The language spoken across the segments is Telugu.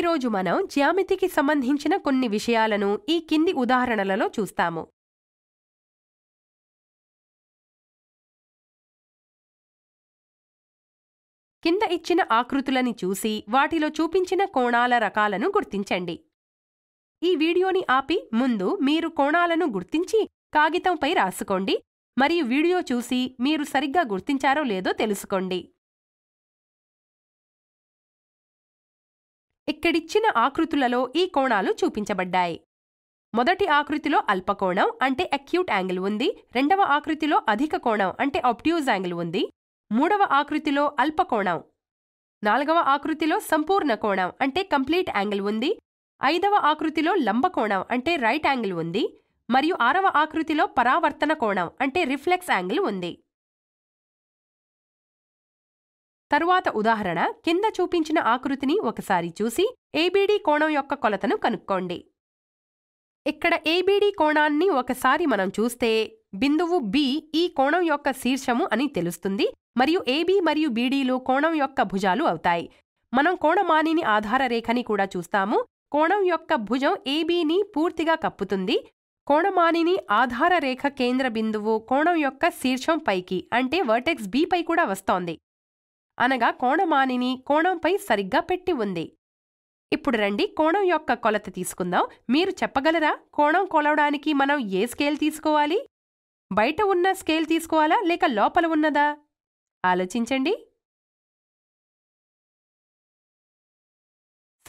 ఈ రోజు మనం జ్యామితికి సంబంధించిన కొన్ని విషయాలను ఈ కింది ఉదాహరణలలో చూస్తాము. కింద ఇచ్చిన ఆకృతులను చూసి వాటిలో చూపించిన కోణాల రకాలను గుర్తించండి. ఈ వీడియోని ఆపి ముందు మీరు కోణాలను గుర్తించి కాగితంపై రాసుకోండి మరియు వీడియో చూసి మీరు సరిగ్గా గుర్తించారో లేదో తెలుసుకోండి. ఇక్కడిచ్చిన ఆకృతులలో ఈ కోణాలు చూపించబడ్డాయి. మొదటి ఆకృతిలో అల్పకోణం అంటే అక్యూట్ యాంగిల్ ఉంది. రెండవ ఆకృతిలో అధిక కోణం అంటే ఆబ్ట్యూజ్ యాంగిల్ ఉంది. మూడవ ఆకృతిలో అల్పకోణం, నాలుగవ ఆకృతిలో సంపూర్ణ కోణం అంటే కంప్లీట్ యాంగిల్ ఉంది. ఐదవ ఆకృతిలో లంబకోణం అంటే రైట్ యాంగిల్ ఉంది మరియు ఆరవ ఆకృతిలో పరావర్తన కోణం అంటే రిఫ్లెక్స్ యాంగిల్ ఉంది. తరువాత ఉదాహరణ కింద చూపించిన ఆకృతిని ఒకసారి చూసి ఏబీడీ కోణం యొక్క కొలతను కనుక్కోండి. ఇక్కడ ఏబీడీ కోణాన్ని ఒకసారి మనం చూస్తే బిందువు బి ఈ కోణం యొక్క శీర్షము అని తెలుస్తుంది మరియు ఏబీ మరియు బీడీలు కోణం యొక్క భుజాలు అవుతాయి. మనం కోణమానిని ఆధార రేఖని కూడా చూస్తాము. కోణం యొక్క భుజం ఏబీని పూర్తిగా కప్పుతుంది. కోణమానిని ఆధార రేఖ కేంద్ర బిందువు కోణం యొక్క శీర్షం పైకి అంటే వర్టెక్స్ బి పై కూడా వస్తోంది, అనగా కోణమానిని కోణంపై సరిగ్గా పెట్టి ఉంది. ఇప్పుడు రండి కోణం యొక్క కొలత తీసుకుందాం. మీరు చెప్పగలరా కోణం కొలవడానికి మనం ఏ స్కేల్ తీసుకోవాలి? బయట ఉన్న స్కేల్ తీసుకోవాలా లేక లోపల ఉన్నదా? ఆలోచించండి.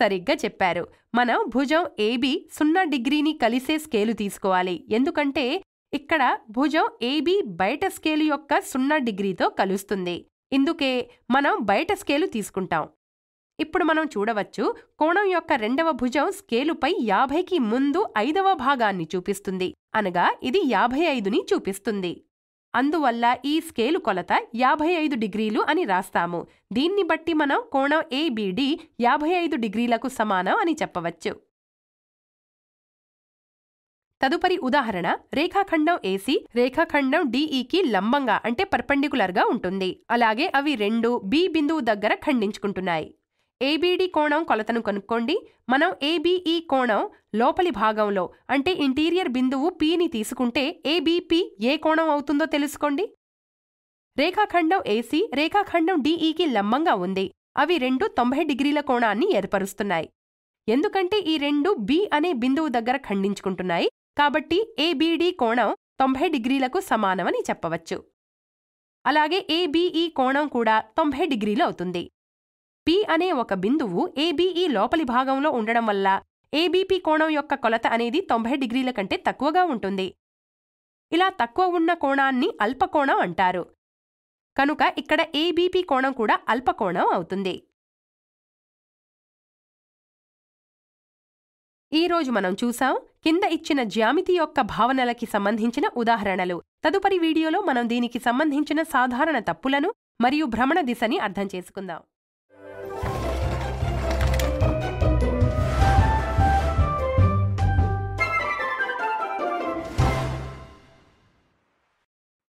సరిగ్గా చెప్పారు. మనం భుజం ఏబి 0 డిగ్రీని కలిసే స్కేలు తీసుకోవాలి, ఎందుకంటే ఇక్కడ భుజం ఏబి బయట స్కేలు యొక్క 0 డిగ్రీతో కలుస్తుంది. ఇందుకే మనం బయట స్కేలు తీసుకుంటాం. ఇప్పుడు మనం చూడవచ్చు కోణం యొక్క రెండవ భుజం స్కేలుపై 50కి ముందు 5వ భాగాన్ని చూపిస్తుంది, అనగా ఇది 55ని చూపిస్తుంది. అందువల్ల ఈ స్కేలు కొలత 55 డిగ్రీలు అని రాస్తాము. దీన్ని బట్టి మనం కోణం ఏబిడి 55 డిగ్రీలకు సమానం అని చెప్పవచ్చు. తదుపరి ఉదాహరణ రేఖాఖండం ఏసి రేఖాఖండం డిఈకి లంబంగా అంటే పర్పెండికులర్గా ఉంటుంది. అలాగే అవి రెండు బి బిందువు దగ్గర ఖండించుకుంటున్నాయి. ఏబిడి కోణం కొలతను కనుక్కోండి. మనం ఏబిఈ కోణం లోపలి భాగంలో అంటే ఇంటీరియర్ బిందువు పిని తీసుకుంటే ఏబిపి ఏ కోణం అవుతుందో తెలుసుకోండి. రేఖాఖండం ఏసి రేఖాఖండం డిఈకి లంబంగా ఉంది. అవి రెండు 90 డిగ్రీల కోణాన్ని ఏర్పరుస్తున్నాయి. ఎందుకంటే ఈ రెండు బి అనే బిందువు దగ్గర ఖండించుకుంటున్నాయి కాబట్టి ఏబిడి కోణం 90 డిగ్రీలకు సమానమని చెప్పవచ్చు. అలాగే ఏబిఈ కోణం కూడా 90 డిగ్రీలు అవుతుంది. పి అనే ఒక బిందువు ఏబిఈ లోపలి భాగంలో ఉండడం వల్ల ఏబిపి కోణం యొక్క కొలత అనేది 90 డిగ్రీల కంటే తక్కువగా ఉంటుంది. ఇలా తక్కువ ఉన్న కోణాన్ని అల్పకోణం అంటారు. కనుక ఇక్కడ ఏబిపి కోణం కూడా అల్పకోణం అవుతుంది. ఈ రోజు మనం చూసాం కింద ఇచ్చిన జ్యామితి యొక్క భావనలకి సంబంధించిన ఉదాహరణలు. తదుపరి వీడియోలో మనం దీనికి సంబంధించిన సాధారణ తప్పులను మరియు భ్రమణ దిశని అర్థం చేసుకుందాం.